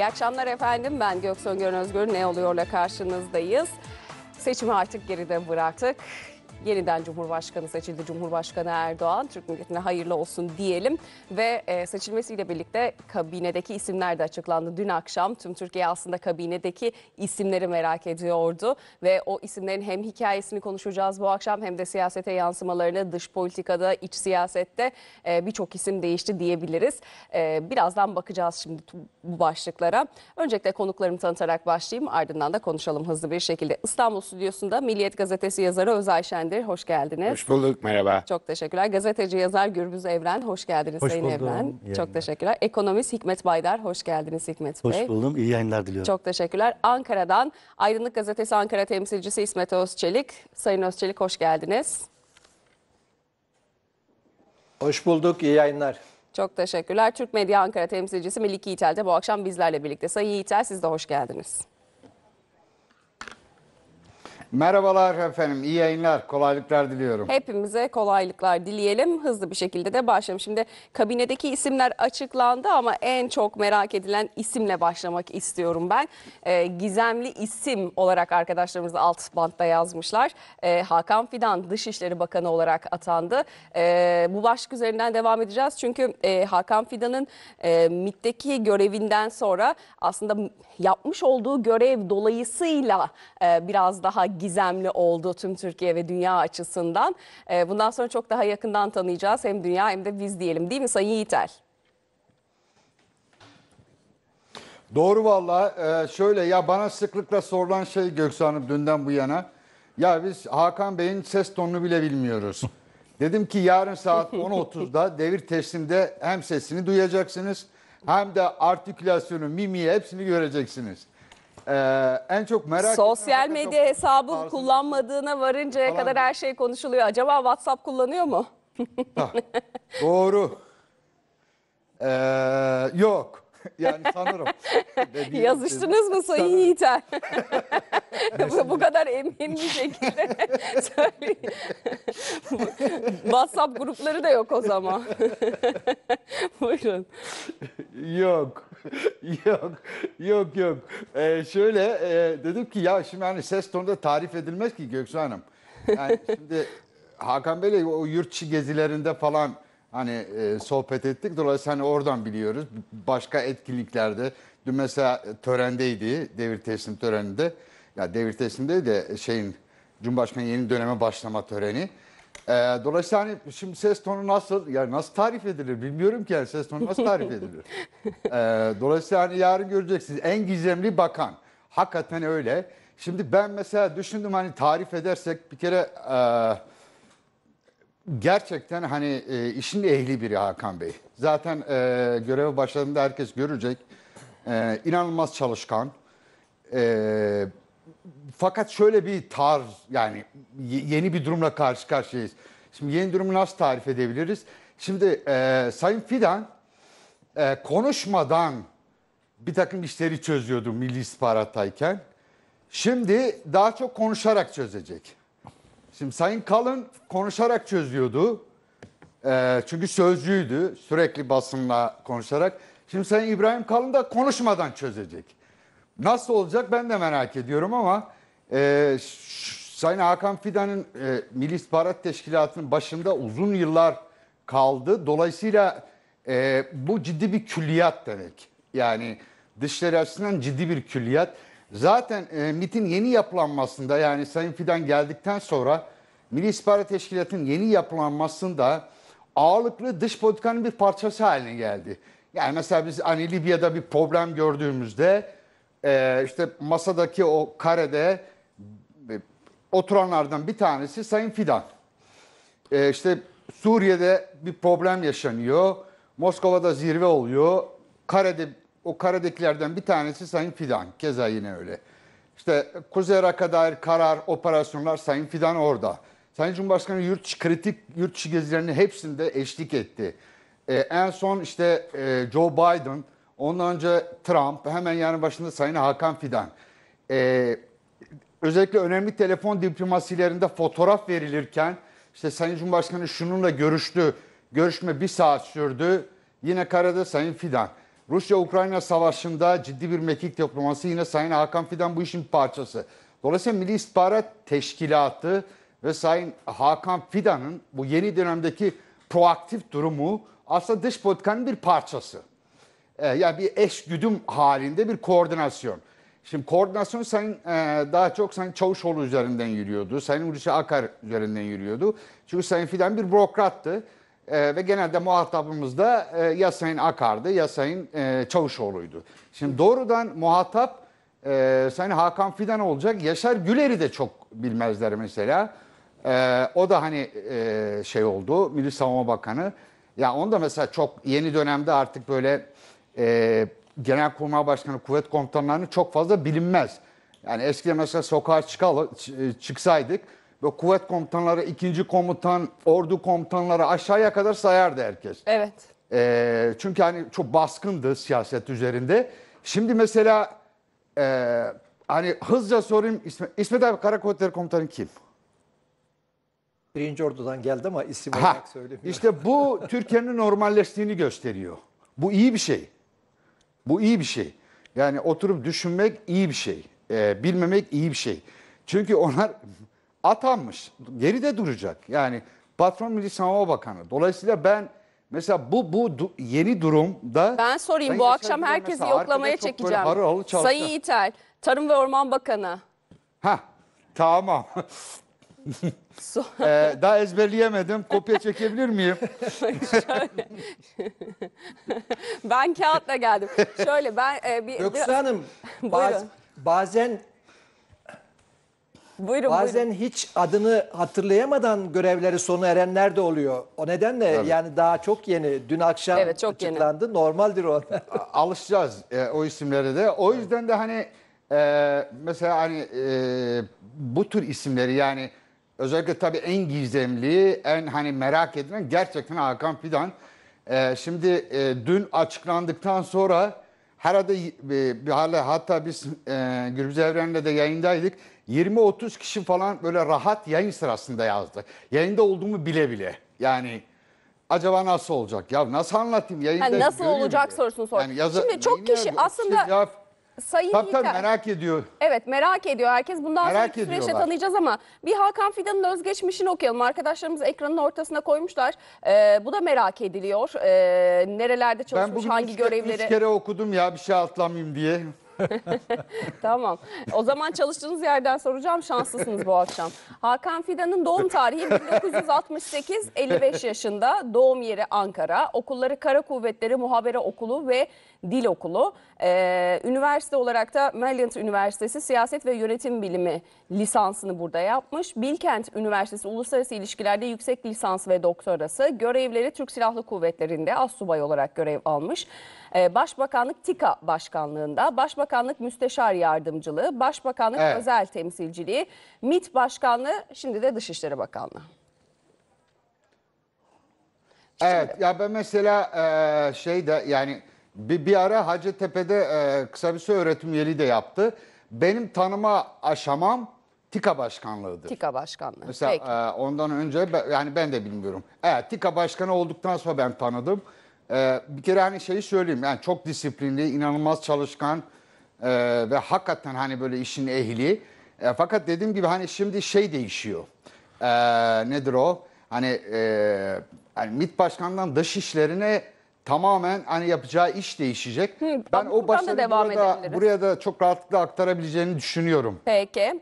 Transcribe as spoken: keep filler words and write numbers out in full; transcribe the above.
İyi akşamlar efendim. Ben Göksu Öngören Özgür. Ne oluyorla karşınızdayız. Seçimi artık geride bıraktık. Yeniden Cumhurbaşkanı seçildi. Cumhurbaşkanı Erdoğan. Türk milletine hayırlı olsun diyelim. Ve seçilmesiyle birlikte kabinedeki isimler de açıklandı. Dün akşam tüm Türkiye aslında kabinedeki isimleri merak ediyordu. Ve o isimlerin hem hikayesini konuşacağız bu akşam hem de siyasete yansımalarını, dış politikada, iç siyasette birçok isim değişti diyebiliriz. Birazdan bakacağız şimdi bu başlıklara. Öncelikle konuklarımı tanıtarak başlayayım. Ardından da konuşalım hızlı bir şekilde. İstanbul stüdyosunda Milliyet Gazetesi yazarı Özay Şendir. Hoş geldiniz. Hoş bulduk, merhaba. Çok teşekkürler. Gazeteci yazar Gürbüz Evren, hoş geldiniz hoş Sayın buldum. Evren. İyi Çok yayınlar. Teşekkürler. Ekonomist Hikmet Baydar, hoş geldiniz Hikmet hoş Bey. Hoş buldum, iyi yayınlar diliyorum. Çok teşekkürler. Ankara'dan Aydınlık Gazetesi Ankara temsilcisi İsmet Özçelik. Sayın Özçelik, hoş geldiniz. Hoş bulduk, iyi yayınlar. Çok teşekkürler. Türk Medya Ankara temsilcisi Melik Yiğitel de bu akşam bizlerle birlikte. Sayın Yiğitel, siz de hoş geldiniz. Merhabalar efendim, iyi yayınlar, kolaylıklar diliyorum. Hepimize kolaylıklar dileyelim, hızlı bir şekilde de başlayalım. Şimdi kabinedeki isimler açıklandı ama en çok merak edilen isimle başlamak istiyorum ben. Ee, gizemli isim olarak arkadaşlarımız alt bantta yazmışlar. Ee, Hakan Fidan Dışişleri Bakanı olarak atandı. Ee, bu başlık üzerinden devam edeceğiz. Çünkü e, Hakan Fidan'ın e, M İ T'teki görevinden sonra aslında yapmış olduğu görev dolayısıyla e, biraz daha gizemli oldu tüm Türkiye ve dünya açısından. Bundan sonra çok daha yakından tanıyacağız. Hem dünya hem de biz diyelim, değil mi Sayın Yiğitel? Doğru valla. Ee, şöyle ya, bana sıklıkla sorulan şey Göksu Hanım dünden bu yana. Ya biz Hakan Bey'in ses tonunu bile bilmiyoruz. Dedim ki yarın saat on otuzda devir teslimde hem sesini duyacaksınız hem de artikülasyonu, mimiği hepsini göreceksiniz. Ee, en çok merak sosyal medya hesabı tarzı kullanmadığına varıncaya kadar her şey konuşuluyor. Acaba WhatsApp kullanıyor mu? Ha, doğru. Ee, yok. Yani sanırım. Yazıştınız mı Sayın Yiğitel? Bu kadar emin bir şekilde söyleyin. WhatsApp grupları da yok o zaman. Buyurun. Yok. Yok. Yok yok. Ee, şöyle e, dedim ki ya şimdi hani ses tonunda tarif edilmez ki Göksu Hanım. Yani şimdi Hakan Bey'le o yurt dışı gezilerinde falan hani e, sohbet ettik. Dolayısıyla hani oradan biliyoruz. Başka etkinliklerde. Dün mesela törendeydi. Devir teslim töreninde. Ya devir teslimdeydi de şeyin, Cumhurbaşkanı yeni döneme başlama töreni. E, dolayısıyla hani şimdi ses tonu nasıl, yani nasıl tarif edilir bilmiyorum ki, yani ses tonu nasıl tarif edilir. E, dolayısıyla hani yarın göreceksiniz. En gizemli bakan. Hakikaten öyle. Şimdi ben mesela düşündüm, hani tarif edersek bir kere... E, gerçekten hani e, işin ehli biri Hakan Bey. Zaten e, göreve başladığında herkes görecek. E, inanılmaz çalışkan. E, fakat şöyle bir tarz, yani yeni bir durumla karşı karşıyayız. Şimdi yeni durumu nasıl tarif edebiliriz? Şimdi e, Sayın Fidan e, konuşmadan bir takım işleri çözüyordu Milli İstihbarat'tayken. Şimdi daha çok konuşarak çözecek. Şimdi Sayın Kalın konuşarak çözüyordu. E, çünkü sözcüydü. Sürekli basınla konuşarak. Şimdi Sayın İbrahim Kalın da konuşmadan çözecek. Nasıl olacak ben de merak ediyorum ama e, Sayın Hakan Fidan'ın e, Milli İstihbarat Teşkilatı'nın başında uzun yıllar kaldı. Dolayısıyla e, bu ciddi bir külliyat demek. Yani dışişleri açısından ciddi bir külliyat. Zaten e, M İ T'in yeni yapılanmasında, yani Sayın Fidan geldikten sonra Milli İstihbarat Teşkilatı'nın yeni yapılanmasında ağırlıklı dış politikanın bir parçası haline geldi. Yani mesela biz hani Libya'da bir problem gördüğümüzde e, işte masadaki o karede e, oturanlardan bir tanesi Sayın Fidan. E, işte Suriye'de bir problem yaşanıyor. Moskova'da zirve oluyor. Karede O karadekilerden bir tanesi Sayın Fidan. Keza yine öyle. İşte Kuzey Irak'a dair karar, operasyonlar Sayın Fidan orada. Sayın Cumhurbaşkanı yurt dışı, kritik yurt dışı gezilerinin hepsinde eşlik etti. Ee, en son işte e, Joe Biden, ondan önce Trump, hemen yanı başında Sayın Hakan Fidan. Ee, özellikle önemli telefon diplomasilerinde fotoğraf verilirken işte Sayın Cumhurbaşkanı şununla görüştü, görüşme bir saat sürdü. Yine karada Sayın Fidan. Rusya-Ukrayna savaşında ciddi bir mekik diploması, yine Sayın Hakan Fidan bu işin parçası. Dolayısıyla Milli İstihbarat Teşkilatı ve Sayın Hakan Fidan'ın bu yeni dönemdeki proaktif durumu aslında dış politikanın bir parçası. Ee, yani bir eşgüdüm halinde bir koordinasyon. Şimdi koordinasyon sayın, e, daha çok Sayın Çavuşoğlu üzerinden yürüyordu. Sayın Hulusi Akar üzerinden yürüyordu. Çünkü Sayın Fidan bir bürokrattı. E, ve genelde muhatabımız da e, ya Sayın Akar'dı ya Sayın e, Çavuşoğlu'ydu. Şimdi doğrudan muhatap e, Sayın Hakan Fidan olacak. Yaşar Güler'i de çok bilmezler mesela. E, o da hani e, şey oldu, Milli Savunma Bakanı. Ya onda mesela çok yeni dönemde artık böyle e, Genelkurmay Başkanı, kuvvet komutanlarını çok fazla bilinmez. Yani eskiden mesela sokağa çıkalı, çıksaydık ve kuvvet komutanları, ikinci komutan, ordu komutanları aşağıya kadar sayardı herkes. Evet. E, çünkü hani çok baskındı siyaset üzerinde. Şimdi mesela e, hani hızlıca sorayım, İsmet, İsmet abi, Karakuvvetleri Komutanı kim? Birinci ordudan geldi ama isim olarak söylemiyorum. İşte bu Türkiye'nin normalleştiğini gösteriyor. Bu iyi bir şey. Bu iyi bir şey. Yani oturup düşünmek iyi bir şey. Ee, bilmemek iyi bir şey. Çünkü onlar atanmış. Geride duracak. Yani patron Milli Savunma Bakanı. Dolayısıyla ben mesela bu bu du yeni durumda... Ben sorayım, ben bu akşam herkesi yoklamaya çekeceğim. Harıl harıl Sayın Yiğitel, Tarım ve Orman Bakanı. Hah, tamam. ee, daha ezberleyemedim. Kopya çekebilir miyim? Ben kağıtla geldim. Şöyle ben e, bir Göksu Hanım, baz, bazen buyurun, bazen buyurun. Hiç adını hatırlayamadan görevleri sona erenler de oluyor. O nedenle tabii. Yani daha çok yeni. Dün akşam evet, çok açıklandı. Yeni. Normaldir o. Alışacağız e, o isimlere de. O yüzden de hani e, mesela hani e, bu tür isimleri yani özellikle tabii en gizemli, en hani merak edilen gerçekten Hakan Fidan. Ee, şimdi e, dün açıklandıktan sonra herhalde e, hala hatta biz e, Gürbüz Evren'le de yayındaydık. yirmi otuz kişi falan böyle rahat yayın sırasında yazdı. Yayında olduğumu bile bile. Yani acaba nasıl olacak? Ya nasıl anlatayım? Yayında yani nasıl olacak sorusunu sor. Yani şimdi çok kişi yazdı? Aslında... İşte cevap... Sayın tabii, tabii, merak ediyor. Evet, merak ediyor herkes. Bundan sonraki süreçte tanıyacağız ama bir Hakan Fidan'ın özgeçmişini okuyalım. Arkadaşlarımız ekranın ortasına koymuşlar. Ee, bu da merak ediliyor. Ee, nerelerde çalışmış, hangi görevleri. Ben bugün üç kere okudum ya, bir şey atlamayayım diye. Tamam. O zaman çalıştığınız yerden soracağım. Şanslısınız bu akşam. Hakan Fidan'ın doğum tarihi bin dokuz yüz altmış sekiz, elli beş yaşında. Doğum yeri Ankara. Okulları Kara Kuvvetleri Muhabere Okulu ve Dil Okulu. Ee, üniversite olarak da Maryland Üniversitesi Siyaset ve Yönetim Bilimi lisansını burada yapmış. Bilkent Üniversitesi Uluslararası İlişkilerde yüksek lisans ve doktorası. Görevleri Türk Silahlı Kuvvetleri'nde astsubay olarak görev almış. Ee, Başbakanlık TİKA Başkanlığı'nda. Başbakanlık Başbakanlık Müsteşar Yardımcılığı, Başbakanlık evet. Özel Temsilciliği, MİT Başkanlığı, şimdi de Dışişleri Bakanlığı. Şimdi evet, de. Ya ben mesela e, şey de yani bir, bir ara Hacettepe'de e, kısa bir süre öğretim üyeliği de yaptı. Benim tanıma aşamam TİKA Başkanlığı'dır. TİKA Başkanlığı. Mesela e, ondan önce ben, yani ben de bilmiyorum. Evet, TİKA Başkanı olduktan sonra ben tanıdım. E, bir kere hani şeyi söyleyeyim, yani çok disiplinli, inanılmaz çalışkan. Ee, ve hakikaten hani böyle işin ehli. E, fakat dediğim gibi hani şimdi şey değişiyor. E, nedir o? Hani, e, hani MİT Başkanı'ndan dış işlerine tamamen hani yapacağı iş değişecek. Hı, ben o başarıyı buraya da çok rahatlıkla aktarabileceğini düşünüyorum. Peki.